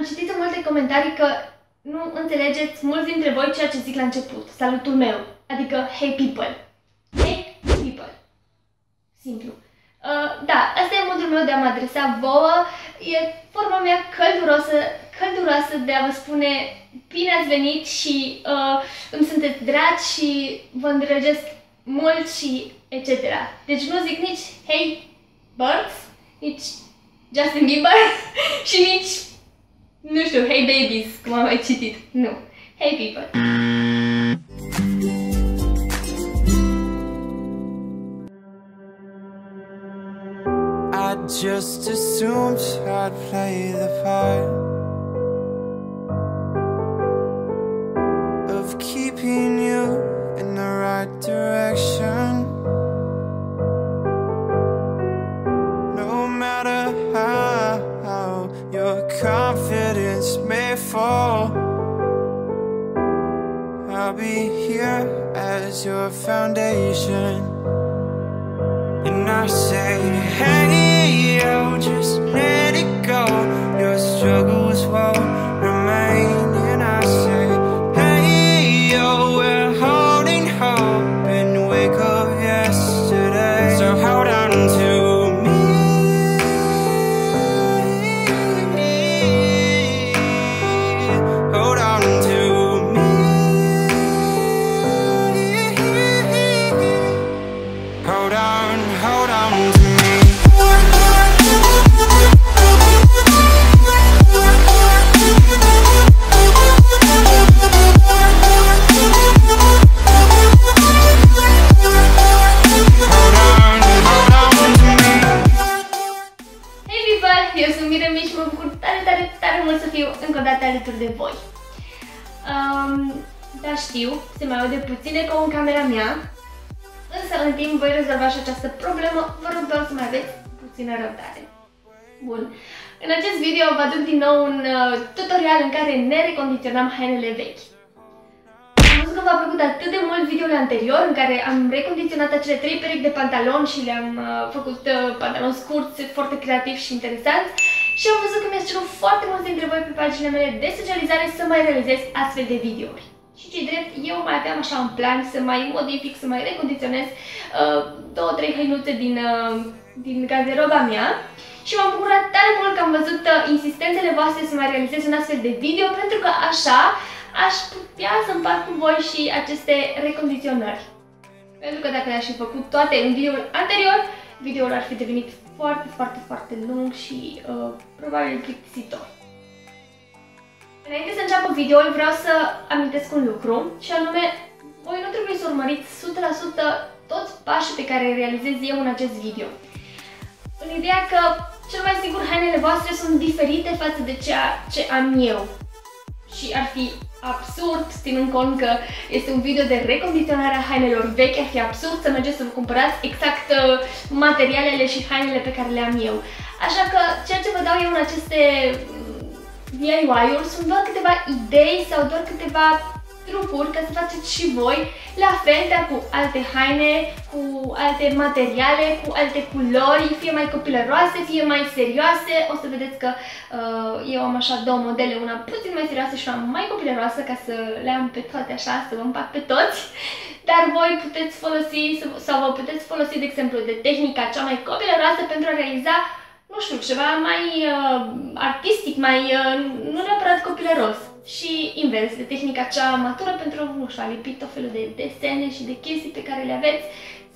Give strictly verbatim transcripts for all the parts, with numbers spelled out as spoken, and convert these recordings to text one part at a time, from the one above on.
Am citit în multe comentarii că nu înțelegeți mulți dintre voi ceea ce zic la început. Salutul meu, adică hey people. Hey people. Simplu. Uh, da, asta e modul meu de a mă adresa vouă. E forma mea călduroasă, călduroasă de a vă spune bine ați venit și uh, îmi sunteți dragi și vă îndrăgesc mult și et cetera. Deci nu zic nici hey birds, nici Justin Bieber și nici, nu știu, hey babies, cum am mai citit. Nu. Hey people. I just assumed I'd play the part of keeping you in the right direction. No matter how your confidence may fall, I'll be here as your foundation. And I say, hey, yo, just let it go. Your struggles won't remain. And I say, hey, yo, we're holding hope and wake up yesterday. So hold on to me. Hold on to me. Hold on. Hold on to me. Hold on, hold on to me. Hey people, eu sunt Miremi și mă bucur tare, tare, tare mult să fiu încă o dată alături de voi. Um, da, știu, se mai aude puțin eco în camera mea. Însă, în timp, voi rezolva și această problemă, vă rog doar să mai aveți puțină răbdare. Bun. În acest video vă aduc din nou un uh, tutorial în care ne recondiționăm hainele vechi. Am văzut că v-a plăcut atât de mult videoul anterior, în care am recondiționat acele trei perechi de pantaloni și le-am uh, făcut uh, pantaloni scurți, foarte creativi și interesanți. Și am văzut că mi-ați cerut foarte mulți dintre voi pe paginile mele de socializare să mai realizez astfel de videouri. Și ce drept, eu mai aveam așa un plan să mai modific, să mai recondiționez uh, două, trei hăinuțe din, uh, din garderoba mea. Și m-am bucurat tare mult că am văzut uh, insistențele voastre să mai realizez un astfel de video, pentru că așa aș putea să împart cu voi și aceste recondiționări. Pentru că dacă le-aș fi făcut toate în videoul anterior, videoul ar fi devenit foarte, foarte, foarte lung și uh, probabil plictisitor. Înainte să înceapă videoul, vreau să amintesc un lucru și anume, voi nu trebuie să urmăriți o sută la sută toți pașii pe care îi realizez eu în acest video. În ideea că, cel mai sigur, hainele voastre sunt diferite față de ceea ce am eu. Și ar fi absurd, ținând cont că este un video de recondiționare a hainelor vechi, ar fi absurd să mergeți să vă cumpărați exact materialele și hainele pe care le am eu. Așa că, ceea ce vă dau eu în aceste D I Y-uri sunt doar câteva idei sau doar câteva trucuri ca să faceți și voi la fel, dar cu alte haine, cu alte materiale, cu alte culori, fie mai copilăroase, fie mai serioase. O să vedeți că uh, eu am așa două modele, una puțin mai serioasă și una mai copilăroasă, ca să le am pe toate așa, să vă împac pe toți. Dar voi puteți folosi, sau vă puteți folosi, de exemplu, de tehnica cea mai copilăroasă pentru a realiza, nu știu, ceva mai uh, artistic, mai uh, nu neapărat copilăros. Și invers, de tehnica cea matură pentru, nu știu, a lipi tot felul de desene și de chestii pe care le aveți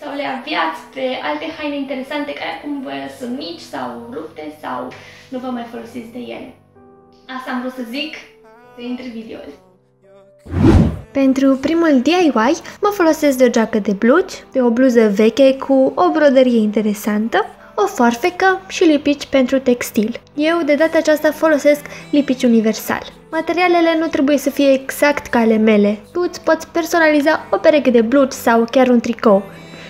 sau le aveați pe alte haine interesante care acum vă sunt mici sau rupte sau nu vă mai folosiți de ele. Asta am vrut să zic, să intre videoul. Pentru primul D I Y mă folosesc de o geacă de blugi, de o bluză veche cu o broderie interesantă, o foarfecă și lipici pentru textil. Eu de data aceasta folosesc lipici universal. Materialele nu trebuie să fie exact ca ale mele. Tu îți poți personaliza o pereche de blugi sau chiar un tricou.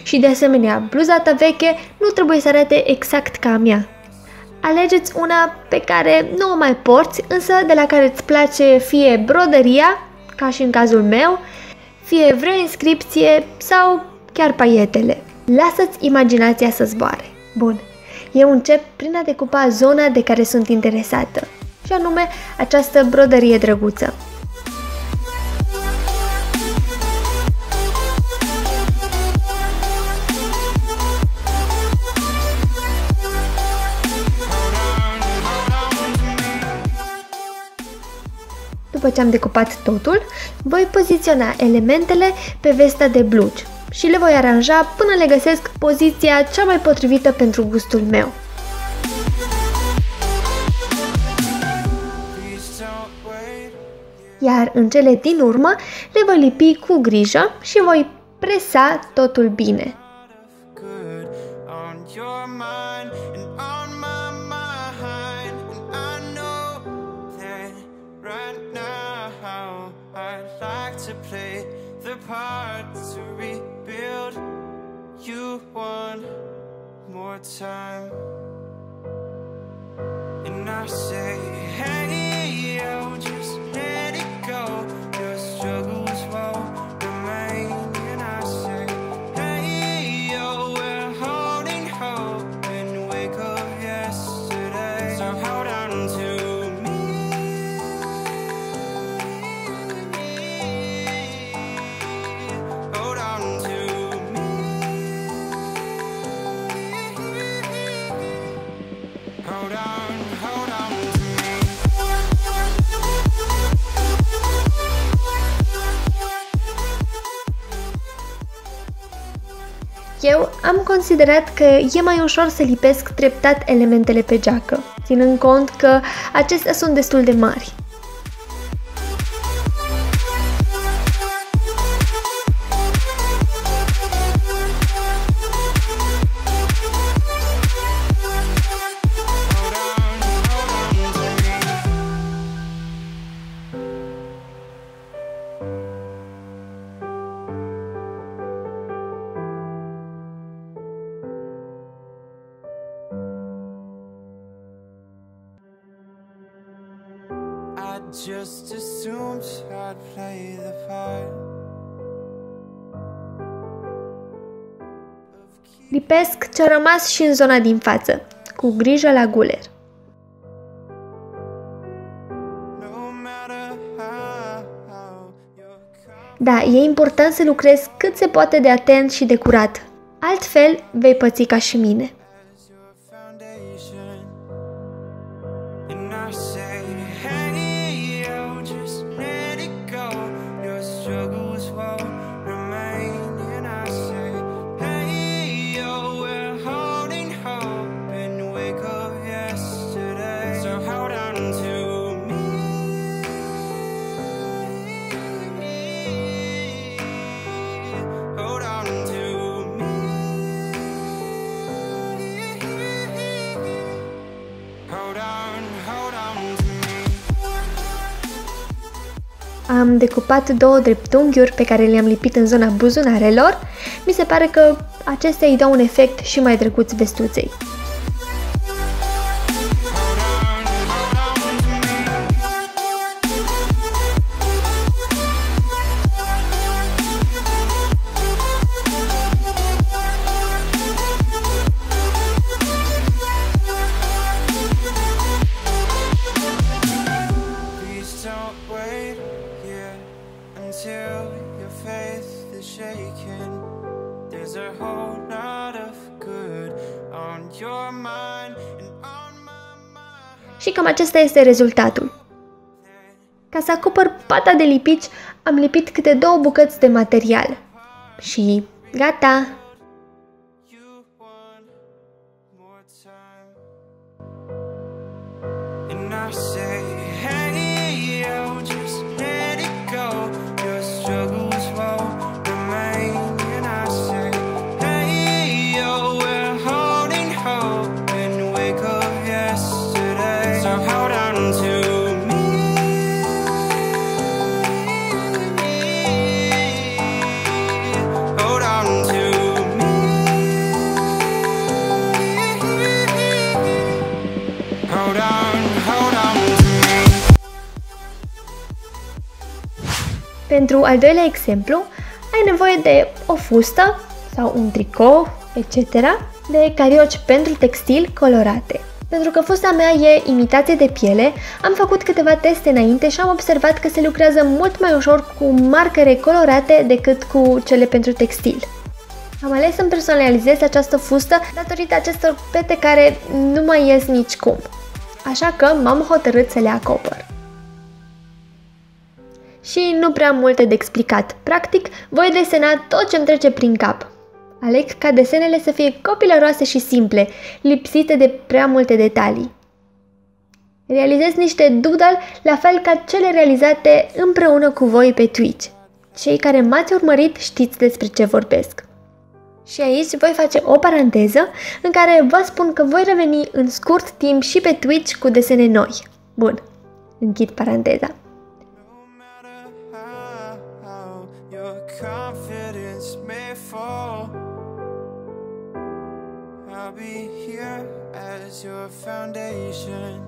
Și de asemenea, bluza ta veche nu trebuie să arate exact ca a mea. Alegeți una pe care nu o mai porți, însă de la care îți place fie broderia, ca și în cazul meu, fie vreo inscripție sau chiar paietele. Lasă-ți imaginația să zboare. Bun, eu încep prin a decupa zona de care sunt interesată. și anume această brodărie drăguță. După ce am decupat totul, voi poziționa elementele pe vesta de blugi și le voi aranja până le găsesc poziția cea mai potrivită pentru gustul meu. Iar în cele din urmă le voi lipi cu grijă și voi presa totul bine. Eu am considerat că e mai ușor să lipesc treptat elementele pe geacă, ținând cont că acestea sunt destul de mari. Just assumed I'd play the part. Lipesc ce-a rămas și în zona din față, cu grijă la guler. Da, e important să lucrezi cât se poate de atent și de curat, altfel vei păți ca și mine. Am decupat două dreptunghiuri pe care le-am lipit în zona buzunarelor. Mi se pare că acestea îi dau un efect și mai drăguț vestuței. Și cam acesta este rezultatul. Ca să acopăr pata de lipici, am lipit câte două bucăți de material. Și gata! Pentru al doilea exemplu, ai nevoie de o fustă sau un tricou, et cetera, de carioci pentru textil colorate. Pentru că fosta mea e imitație de piele, am făcut câteva teste înainte și am observat că se lucrează mult mai ușor cu marcare colorate decât cu cele pentru textil. Am ales să-mi personalizez această fustă datorită acestor pete care nu mai ies nicicum. Așa că m-am hotărât să le acopăr. Și nu prea multe de explicat. Practic, voi desena tot ce-mi trece prin cap. Aleg ca desenele să fie copilăroase și simple, lipsite de prea multe detalii. Realizez niște doodle, la fel ca cele realizate împreună cu voi pe Twitch. Cei care m-ați urmărit știți despre ce vorbesc. Și aici voi face o paranteză în care vă spun că voi reveni în scurt timp și pe Twitch cu desene noi. Bun, închid paranteza. I'll be here as your foundation,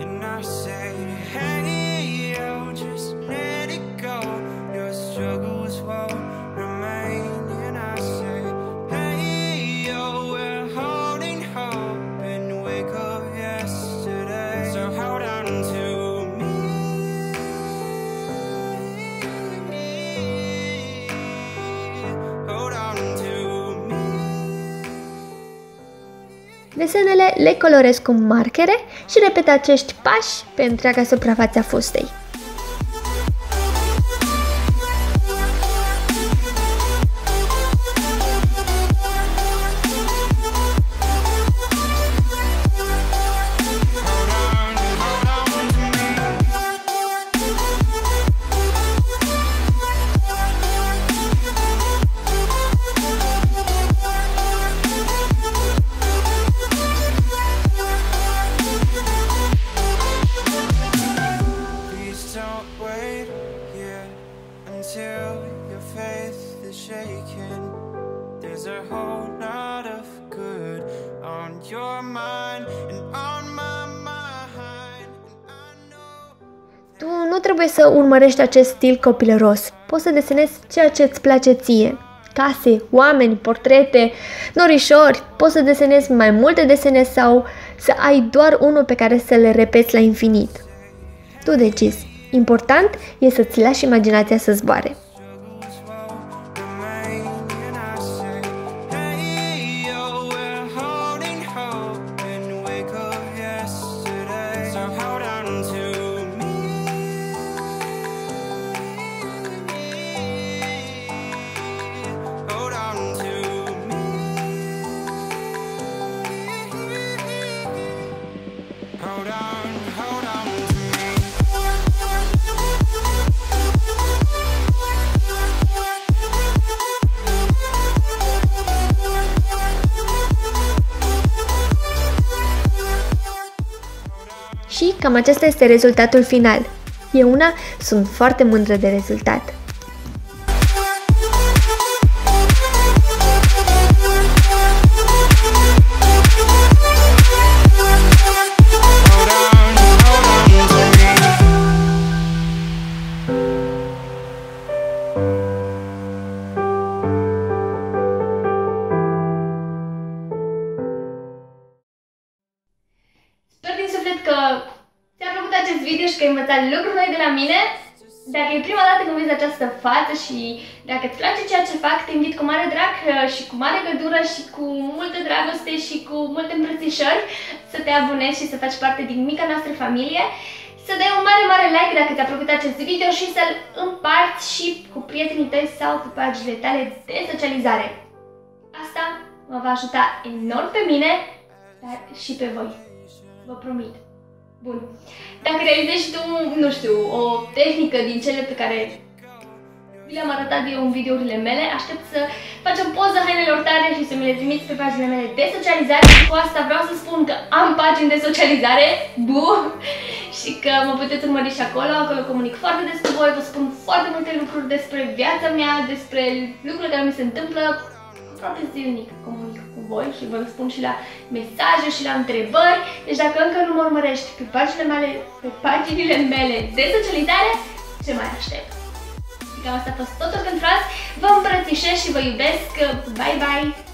and I say, hey, yo, just let it go. Your struggles won't remain, and I say, hey, yo, we're holding hope and wake up yesterday. So hold on to me, hold on to. Desenele le colorez cu markere și repet acești pași pe întreaga suprafață a fustei. Tu nu trebuie să urmărești acest stil copilăros. Poți să desenezi ceea ce îți place ție. Case, oameni, portrete, norișori. Poți să desenezi mai multe desene sau să ai doar unul pe care să le repeți la infinit. Tu decizi. Important e să-ți lași imaginația să zboare. Și cam acesta este rezultatul final. Eu una sunt foarte mândră de rezultat. Că ai învățat lucruri noi de la mine. Dacă e prima dată când vezi această față și dacă îți place ceea ce fac, te invit cu mare drag și cu mare gădură și cu multă dragoste și cu multe îmbrățișări să te abonezi și să faci parte din mica noastră familie, să dai un mare, mare like dacă ți-a plăcut acest video și să-l împarți și cu prietenii tăi sau cu paginile tale de socializare. Asta mă va ajuta enorm pe mine, dar și pe voi. Vă promit. Bun. Dacă realizezi tu, nu știu, o tehnică din cele pe care vi le-am arătat eu în videourile mele, aștept să faci o poză hainelor tale și să mi le trimiți pe paginile mele de socializare. Cu asta vreau să spun că am pagini de socializare, bu, și că mă puteți urmări și acolo, acolo comunic foarte des cu voi, vă spun foarte multe lucruri despre viața mea, despre lucrurile care mi se întâmplă, aproape zilnic comunic cu voi și vă răspund și la mesaje și la întrebări. Deci dacă încă nu mă urmărești pe paginile mele, pe paginile mele de socializare, ce mai aștept? Și cam asta a fost totul pentru azi. Vă îmbrățișez și vă iubesc. Bye, bye!